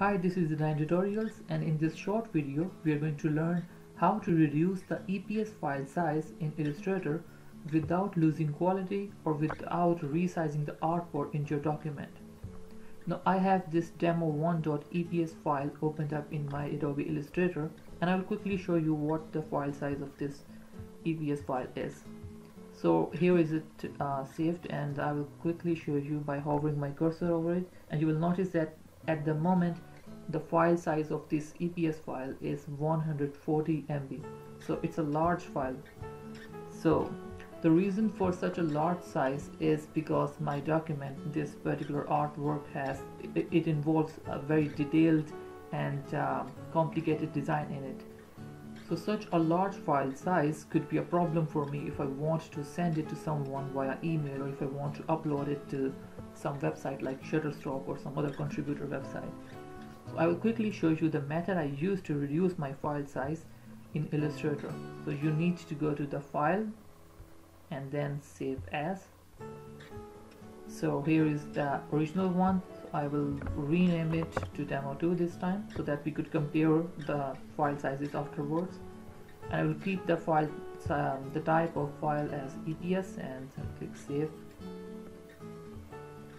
Hi, this is Zeedign Tutorials, and in this short video we are going to learn how to reduce the EPS file size in Illustrator without losing quality or without resizing the artwork in your document. Now I have this demo1.eps file opened up in my Adobe Illustrator, and I will quickly show you what the file size of this EPS file is. So here is it saved, and I will quickly show you by hovering my cursor over it, and you will notice that at the moment the file size of this EPS file is 140 MB. So it's a large file. So the reason for such a large size is because my document, this particular artwork, it involves a very detailed and complicated design in it. So such a large file size could be a problem for me if I want to send it to someone via email, or if I want to upload it to some website like Shutterstock or some other contributor website. So I will quickly show you the method I use to reduce my file size in Illustrator. So you need to go to the file and then save as. So here is the original one. So I will rename it to demo2 this time, so that we could compare the file sizes afterwards. And I will keep the file, the type of file as EPS, and click save.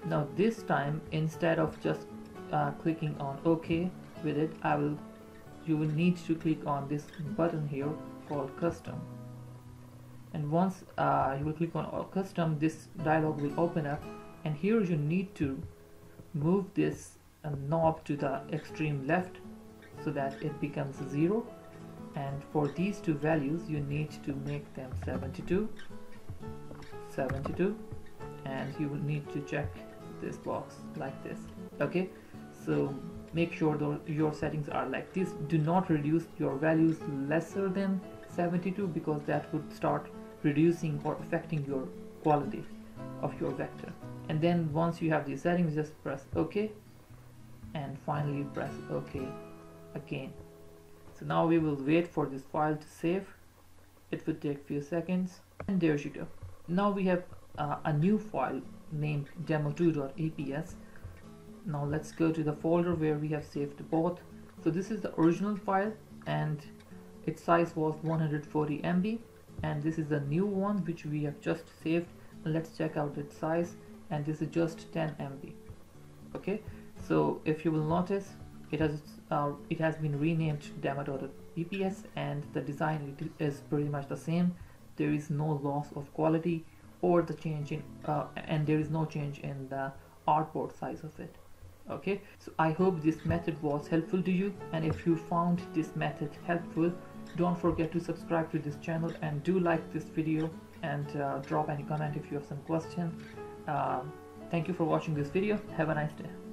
Now this time, instead of just clicking on OK with it, you will need to click on this button here called Custom. And once you will click on Custom, this dialog will open up, and here you need to move this knob to the extreme left so that it becomes 0. And for these two values you need to make them 72, and you will need to check this box like this. Okay, so make sure that your settings are like this. Do not reduce your values lesser than 72, because that would start reducing or affecting your quality of your vector. And then once you have these settings, just press OK, and finally press OK again. So now we will wait for this file to save. It would take a few seconds, and there you go. Now we have a new file named demo2.eps. Now let's go to the folder where we have saved both. So this is the original file, and its size was 140 MB, and this is the new one which we have just saved. Let's check out its size, and this is just 10 MB. Okay, so if you will notice, it has been renamed demo.eps, and the design is pretty much the same. There is no loss of quality or the change in and there is no change in the artboard size of it. Okay, so I hope this method was helpful to you, and if you found this method helpful, don't forget to subscribe to this channel and do like this video, and drop any comment if you have some question. Thank you for watching this video. Have a nice day.